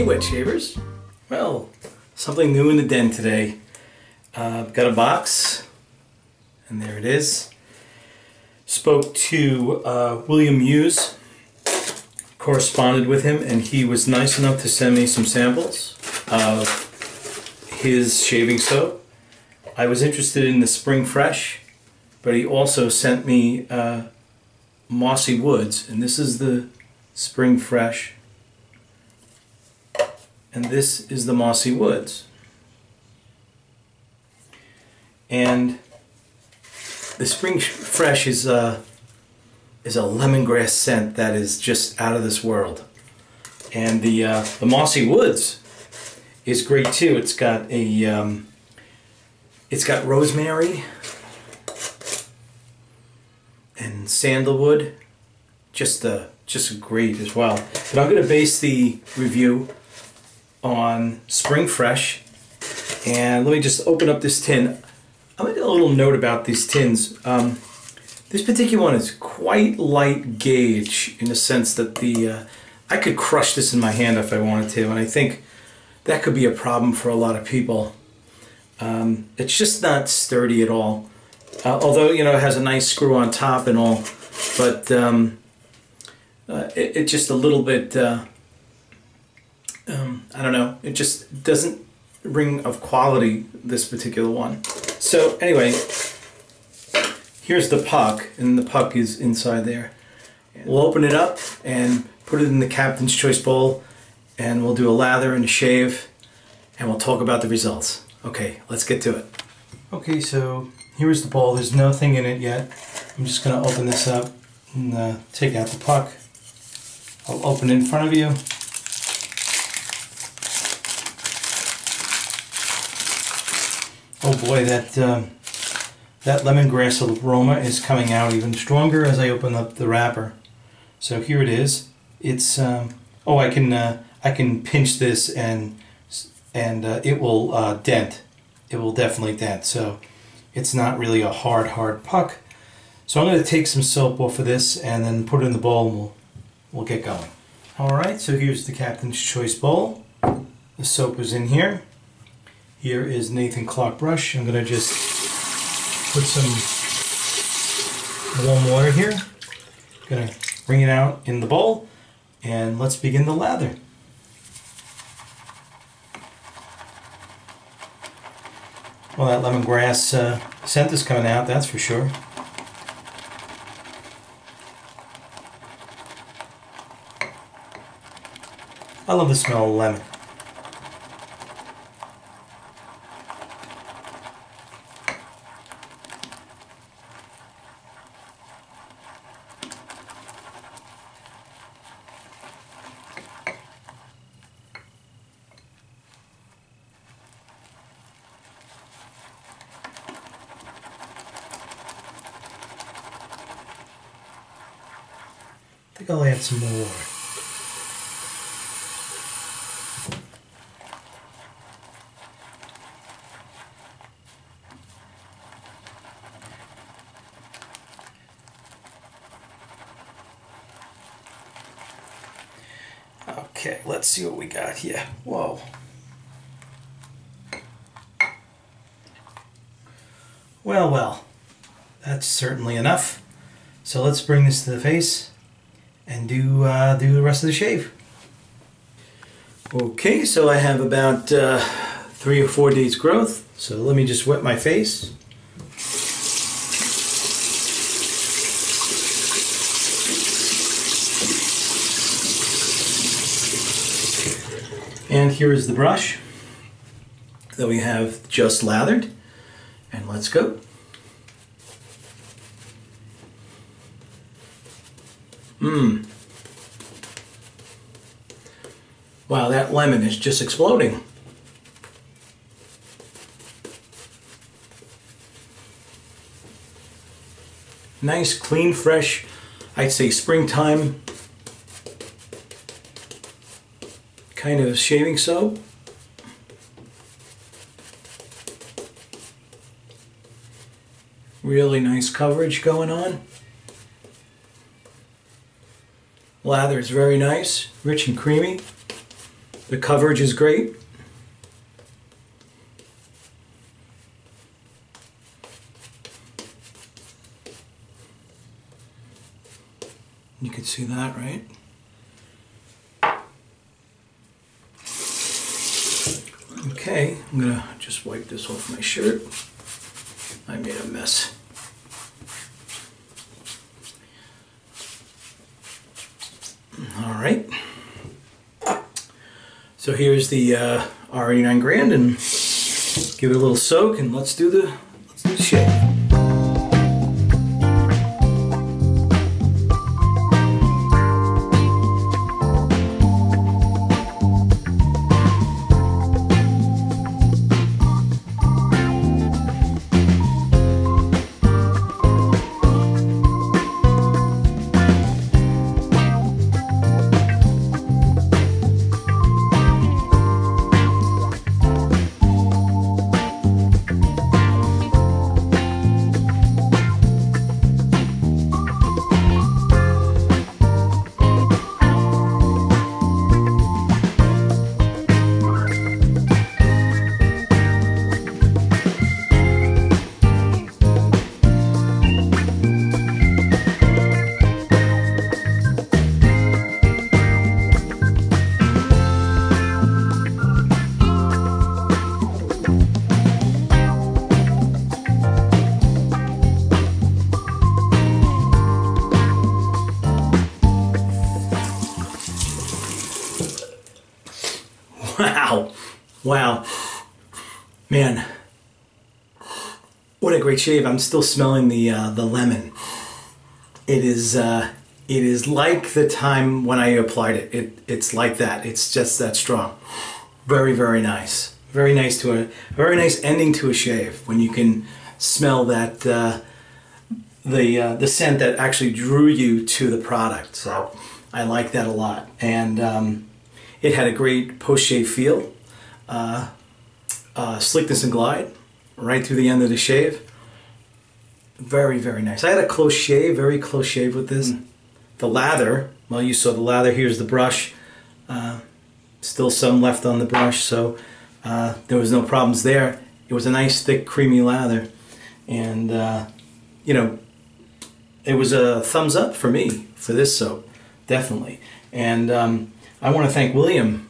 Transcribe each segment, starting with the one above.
Hey wet shavers, well, something new in the den today. Got a box, and there it is. Spoke to William Hughes, corresponded with him, and he was nice enough to send me some samples of his shaving soap. I was interested in the Spring Fresh, but he also sent me Mossy Woods, and this is the Spring Fresh. And this is the Mossy Woods. And the Spring Fresh is a lemongrass scent that is just out of this world. And the Mossy Woods is great too. It's got a it's got rosemary and sandalwood. Just great as well. But I'm going to base the review on Spring Fresh, and let me just open up this tin. I'll make a little note about these tins. This particular one is quite light gauge in the sense that the I could crush this in my hand if I wanted to, and I think that could be a problem for a lot of people. It's just not sturdy at all, although, you know, it has a nice screw on top and all, but it's just a little bit I don't know, it just doesn't ring of quality, this particular one. So anyway, here's the puck, and the puck is inside there. We'll open it up and put it in the Captain's Choice Bowl, and we'll do a lather and a shave, and we'll talk about the results. Okay, let's get to it. Okay, so here's the bowl. There's nothing in it yet. I'm just going to open this up and take out the puck. I'll open it in front of you. Oh boy, that lemongrass aroma is coming out even stronger as I open up the wrapper. So here it is. It's oh, I can pinch this and it will dent. It will definitely dent. So it's not really a hard puck. So I'm going to take some soap off of this and then put it in the bowl, and we'll get going. All right. So here's the Captain's Choice Bowl. The soap is in here. Here is Nathan Clock Brush. I'm going to just put some warm water here. I'm going to wring it out in the bowl, and let's begin the lather. Well, that lemongrass scent is coming out, that's for sure. I love the smell of lemon. I think I'll add some more water. Okay, let's see what we got here. Whoa. Well, well, that's certainly enough. So let's bring this to the face and do the rest of the shave. Okay, so I have about 3 or 4 days growth, so let me just wet my face. And here is the brush that we have just lathered, and let's go. Wow, that lemon is just exploding. Nice, clean, fresh, I'd say springtime kind of shaving soap. Really nice coverage going on. Lather is very nice, rich and creamy. The coverage is great. You can see that, right? Okay, I'm gonna just wipe this off my shirt. I made a mess. All right. So here's the R89 Grand, and give it a little soak, and let's do the shave. Wow, man, what a great shave. I'm still smelling the lemon. It is like the time when I applied it. It's like that. It's just that strong. Very, very nice. Very nice to a very nice ending to a shave when you can smell that the scent that actually drew you to the product. So I like that a lot, and it had a great post-shave feel. Slickness and glide right through the end of the shave. Very, very nice. I had a close shave, very close shave with this. The lather, well, you saw the lather. Here's the brush. Still some left on the brush, so there was no problems there. It was a nice, thick, creamy lather, and you know, it was a thumbs up for me for this soap, definitely. And I want to thank William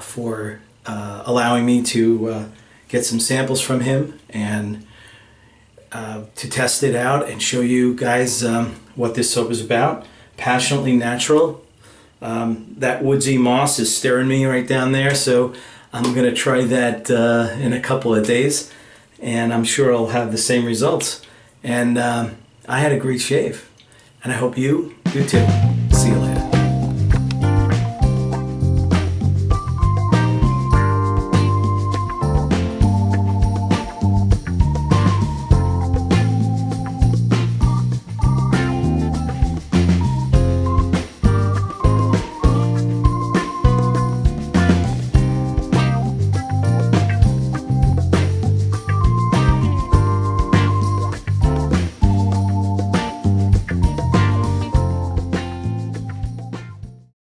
for allowing me to get some samples from him and to test it out and show you guys what this soap is about. Passionately Natural. That woodsy moss is staring me right down there, so I'm going to try that in a couple of days, and I'm sure I'll have the same results. And I had a great shave, and I hope you do too.